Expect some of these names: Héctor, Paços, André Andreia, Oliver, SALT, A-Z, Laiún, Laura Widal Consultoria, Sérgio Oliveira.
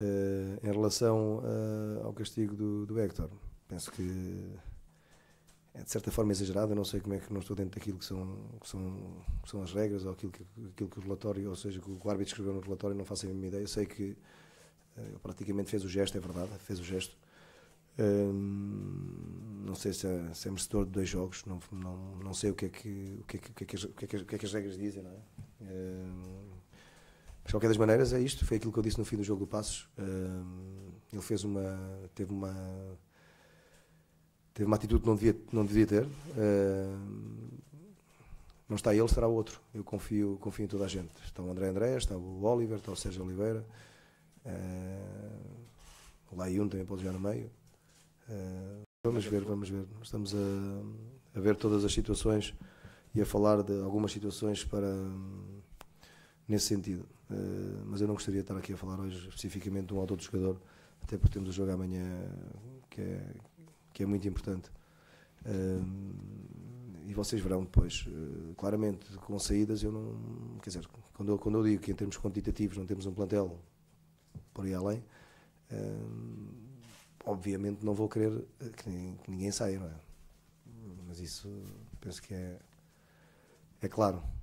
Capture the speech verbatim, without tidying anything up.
Uh, em relação uh, ao castigo do, do Héctor, penso que é de certa forma exagerado. Eu não sei como é que não estou dentro daquilo que são, que são, que são as regras, ou aquilo que, aquilo que o relatório, ou seja, que o árbitro escreveu no relatório, não faço a mínima ideia. Eu sei que uh, praticamente fez o gesto, é verdade, fez o gesto. Uh, não sei se é, se é merecedor de dois jogos, não, não, não sei o que é que, o que, é que, o que, é que, as, o que, é que, o que, é que as regras dizem, não é? Uh, De qualquer das maneiras, é isto, foi aquilo que eu disse no fim do jogo do Paços. Uh, ele fez uma, teve uma, teve uma atitude que não devia, não devia ter. Uh, não está ele, será o outro. Eu confio, confio em toda a gente. Está o André Andreia, está o Oliver, está o Sérgio Oliveira, uh, o Laiún também pode jogar no meio. Uh, vamos ver, vamos ver. Estamos a, a ver todas as situações e a falar de algumas situações para... nesse sentido, uh, mas eu não gostaria de estar aqui a falar hoje especificamente de um outro jogador, até porque temos o jogo amanhã, que é, que é muito importante, uh, e vocês verão depois, uh, claramente, com saídas. Eu não, quer dizer, quando eu, quando eu digo que em termos quantitativos não temos um plantel por aí além, uh, obviamente não vou querer que ninguém, que ninguém saia, não é? Mas isso penso que é, é claro.